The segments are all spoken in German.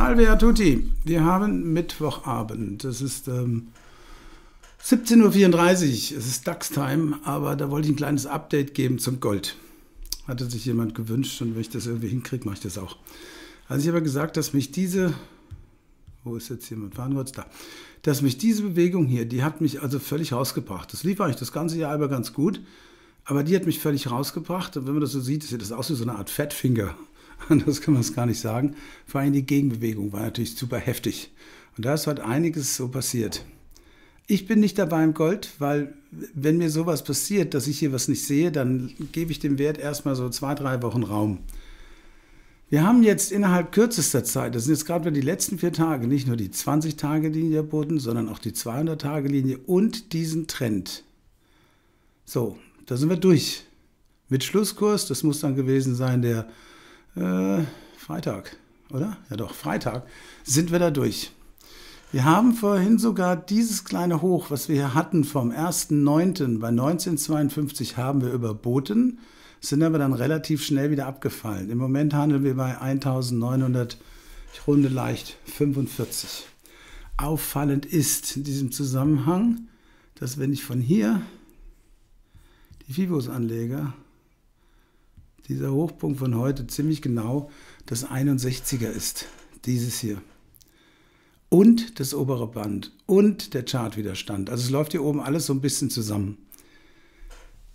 Salve a tutti. Wir haben Mittwochabend. Es ist 17:34 Uhr. Es ist DAX-Time, aber da wollte ich ein kleines Update geben zum Gold. Hatte sich jemand gewünscht und wenn ich das irgendwie hinkriege, mache ich das auch. Also ich habe gesagt, dass mich diese... Wo ist jetzt jemand? Waren wir jetzt da? Dass mich diese Bewegung hier, die hat mich also völlig rausgebracht. Das lief eigentlich das ganze Jahr über ganz gut, aber die hat mich völlig rausgebracht. Und wenn man das so sieht, sieht das aus wie so eine Art Fettfinger. Anders kann man es gar nicht sagen. Vor allem die Gegenbewegung war natürlich super heftig. Und da ist halt einiges so passiert. Ich bin nicht dabei im Gold, weil wenn mir sowas passiert, dass ich hier was nicht sehe, dann gebe ich dem Wert erstmal so 2-3 Wochen Raum. Wir haben jetzt innerhalb kürzester Zeit, das sind jetzt gerade wieder die letzten 4 Tage, nicht nur die 20-Tage-Linie geboten, sondern auch die 200-Tage-Linie und diesen Trend. So, da sind wir durch. Mit Schlusskurs, das muss dann gewesen sein, der Freitag, oder? Ja doch, Freitag sind wir da durch. Wir haben vorhin sogar dieses kleine Hoch, was wir hier hatten vom 1.9. bei 19,52 haben wir überboten, sind aber dann relativ schnell wieder abgefallen. Im Moment handeln wir bei 1.900, ich runde leicht, 45. Auffallend ist in diesem Zusammenhang, dass wenn ich von hier die Fibos anlege, dieser Hochpunkt von heute ziemlich genau das 61er ist, dieses hier. Und das obere Band und der Chartwiderstand. Also es läuft hier oben alles so ein bisschen zusammen.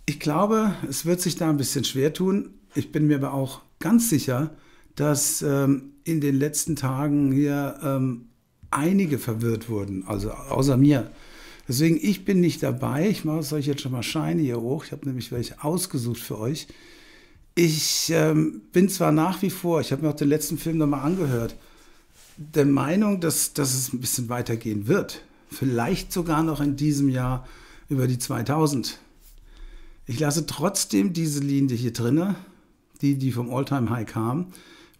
Ich glaube, es wird sich da ein bisschen schwer tun. Ich bin mir aber auch ganz sicher, dass in den letzten Tagen hier einige verwirrt wurden, also außer mir. Deswegen, ich bin nicht dabei. Ich mache es euch jetzt schon mal Scheine hier hoch. Ich habe nämlich welche ausgesucht für euch. Ich bin zwar nach wie vor, ich habe mir auch den letzten Film nochmal angehört, der Meinung, dass es ein bisschen weitergehen wird. Vielleicht sogar noch in diesem Jahr über die 2000. Ich lasse trotzdem diese Linie hier drin, die vom All-Time-High kam,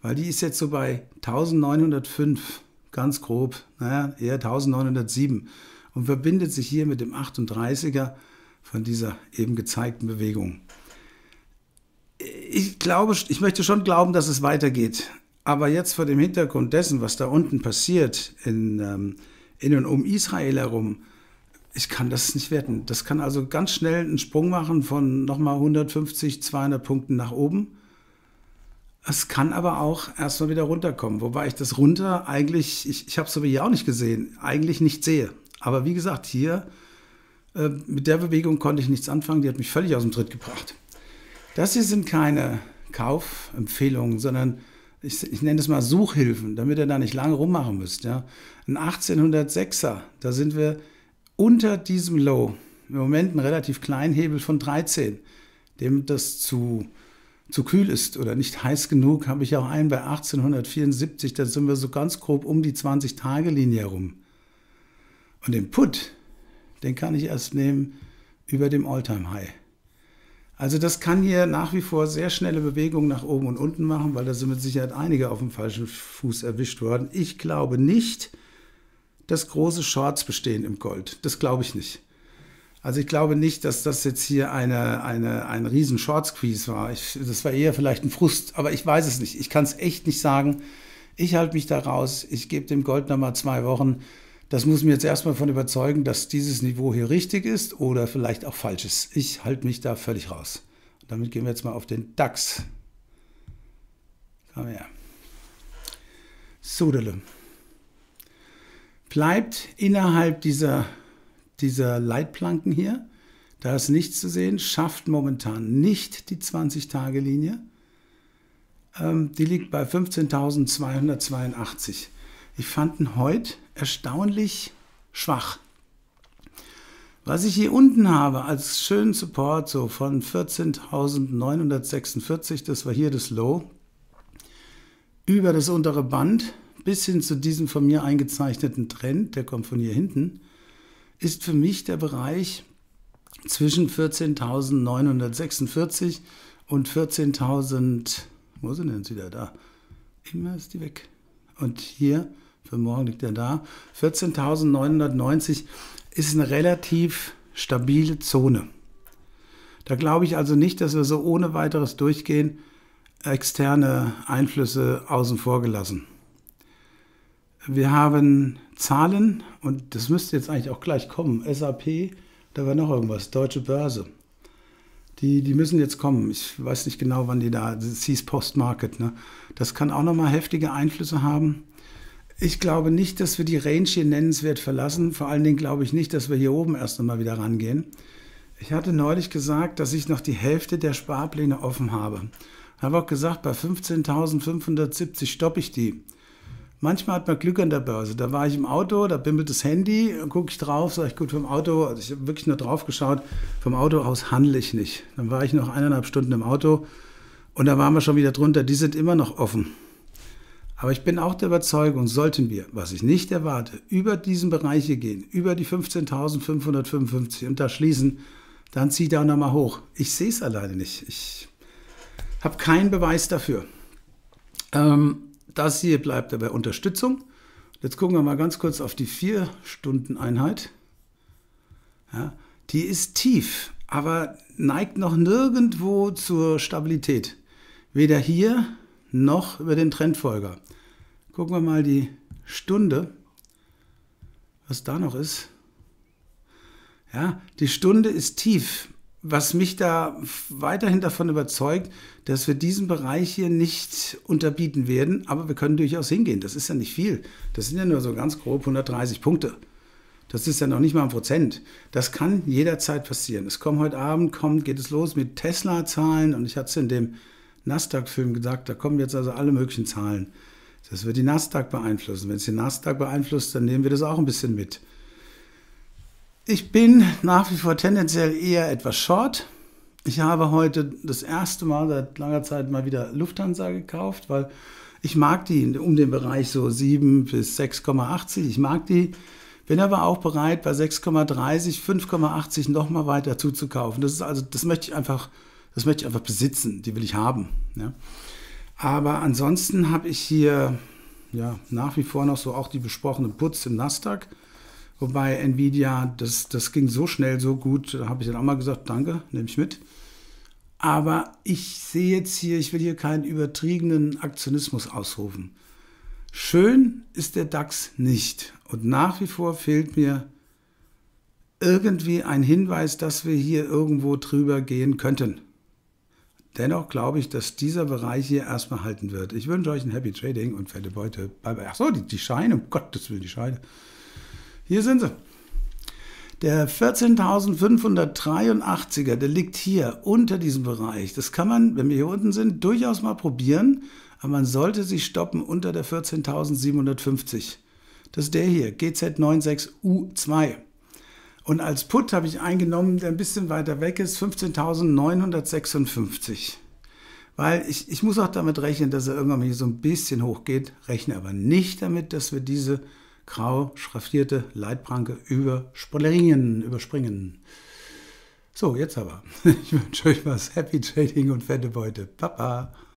weil die ist jetzt so bei 1905, ganz grob, naja, eher 1907 und verbindet sich hier mit dem 38er von dieser eben gezeigten Bewegung. Ich glaube, ich möchte schon glauben, dass es weitergeht. Aber jetzt vor dem Hintergrund dessen, was da unten passiert, in und um Israel herum, ich kann das nicht werten. Das kann also ganz schnell einen Sprung machen von nochmal 150, 200 Punkten nach oben. Es kann aber auch erstmal wieder runterkommen. Wobei ich das runter eigentlich, ich habe es aber hier auch nicht gesehen, eigentlich nicht sehe. Aber wie gesagt, hier mit der Bewegung konnte ich nichts anfangen. Die hat mich völlig aus dem Tritt gebracht. Das hier sind keine Kaufempfehlungen, sondern ich nenne es mal Suchhilfen, damit ihr da nicht lange rummachen müsst. Ja. Ein 1806er, da sind wir unter diesem Low. Im Moment einen relativ kleinen Hebel von 13. Dem das zu kühl ist oder nicht heiß genug, habe ich auch einen bei 1874. Da sind wir so ganz grob um die 20-Tage-Linie herum. Und den Put, den kann ich erst nehmen über dem All-Time-High. Also das kann hier nach wie vor sehr schnelle Bewegungen nach oben und unten machen, weil da sind mit Sicherheit einige auf dem falschen Fuß erwischt worden. Ich glaube nicht, dass große Shorts bestehen im Gold. Das glaube ich nicht. Also ich glaube nicht, dass das jetzt hier ein riesen Short-Squeeze war. Das war eher vielleicht ein Frust, aber ich weiß es nicht. Ich kann es echt nicht sagen. Ich halte mich da raus. Ich gebe dem Gold nochmal 2 Wochen. Das muss mir jetzt erstmal davon überzeugen, dass dieses Niveau hier richtig ist oder vielleicht auch falsch ist. Ich halte mich da völlig raus. Und damit gehen wir jetzt mal auf den DAX. Komm her. Sudele. Bleibt innerhalb dieser Leitplanken hier. Da ist nichts zu sehen. Schafft momentan nicht die 20-Tage-Linie. Die liegt bei 15.282. Ich fand ihn heute erstaunlich schwach. Was ich hier unten habe als schönen Support so von 14.946, das war hier das Low, über das untere Band bis hin zu diesem von mir eingezeichneten Trend, der kommt von hier hinten, ist für mich der Bereich zwischen 14.946 und 14.000, wo sind denn sie wieder da? Immer ist die weg. Und hier, für morgen liegt er da, 14.990 ist eine relativ stabile Zone. Da glaube ich also nicht, dass wir so ohne weiteres durchgehen, externe Einflüsse außen vor gelassen. Wir haben Zahlen und das müsste jetzt eigentlich auch gleich kommen. SAP, da war noch irgendwas, Deutsche Börse. Die müssen jetzt kommen. Ich weiß nicht genau, wann die da, das hieß Post-Market, ne? Das kann auch nochmal heftige Einflüsse haben. Ich glaube nicht, dass wir die Range hier nennenswert verlassen. Vor allen Dingen glaube ich nicht, dass wir hier oben erst nochmal wieder rangehen. Ich hatte neulich gesagt, dass ich noch die Hälfte der Sparpläne offen habe. Ich habe auch gesagt, bei 15.570 stoppe ich die. Manchmal hat man Glück an der Börse. Da war ich im Auto, da bimmelt das Handy, gucke ich drauf, sage ich, gut, vom Auto, also ich habe wirklich nur drauf geschaut, vom Auto aus handle ich nicht. Dann war ich noch 1,5 Stunden im Auto und da waren wir schon wieder drunter. Die sind immer noch offen. Aber ich bin auch der Überzeugung, sollten wir, was ich nicht erwarte, über diesen Bereich hier gehen, über die 15.555 und da schließen, dann zieht er auch nochmal hoch. Ich sehe es alleine nicht. Ich habe keinen Beweis dafür. Das hier bleibt dabei Unterstützung. Jetzt gucken wir mal ganz kurz auf die 4-Stunden-Einheit. Ja, die ist tief, aber neigt noch nirgendwo zur Stabilität. Weder hier noch über den Trendfolger. Gucken wir mal die Stunde, was da noch ist. Ja, die Stunde ist tief. Was mich da weiterhin davon überzeugt, dass wir diesen Bereich hier nicht unterbieten werden, aber wir können durchaus hingehen. Das ist ja nicht viel. Das sind ja nur so ganz grob 130 Punkte. Das ist ja noch nicht mal 1%. Das kann jederzeit passieren. Es kommt heute Abend, geht es los mit Tesla-Zahlen und ich hatte es in dem Nasdaq-Film gesagt, da kommen jetzt also alle möglichen Zahlen. Das wird die Nasdaq beeinflussen. Wenn es die Nasdaq beeinflusst, dann nehmen wir das auch ein bisschen mit. Ich bin nach wie vor tendenziell eher etwas short. Ich habe heute das erste Mal seit langer Zeit mal wieder Lufthansa gekauft, weil ich mag die um den Bereich so 7 bis 6,80. Ich mag die, bin aber auch bereit, bei 6,30, 5,80 nochmal weiter zuzukaufen. Das ist also, das möchte ich einfach besitzen. Die will ich haben. Ja. Aber ansonsten habe ich hier ja nach wie vor noch so auch die besprochene Putz im Nasdaq. Wobei Nvidia, das ging so schnell, so gut, da habe ich dann auch mal gesagt, danke, nehme ich mit. Aber ich sehe jetzt hier, ich will hier keinen übertriebenen Aktionismus ausrufen. Schön ist der DAX nicht. Und nach wie vor fehlt mir irgendwie ein Hinweis, dass wir hier irgendwo drüber gehen könnten. Dennoch glaube ich, dass dieser Bereich hier erstmal halten wird. Ich wünsche euch ein Happy Trading und fette Beute. Achso, die Scheine, um Gottes Willen, die Scheine. Hier sind sie. Der 14.583er, der liegt hier unter diesem Bereich. Das kann man, wenn wir hier unten sind, durchaus mal probieren, aber man sollte sich stoppen unter der 14.750. Das ist der hier, GZ 96U2. Und als Put habe ich eingenommen, der ein bisschen weiter weg ist, 15.956. Weil ich muss auch damit rechnen, dass er irgendwann hier so ein bisschen hochgeht, rechne aber nicht damit, dass wir diese grau schraffierte Leitpranke überspringen. So, jetzt aber. Ich wünsche euch was. Happy Trading und fette Beute. Papa.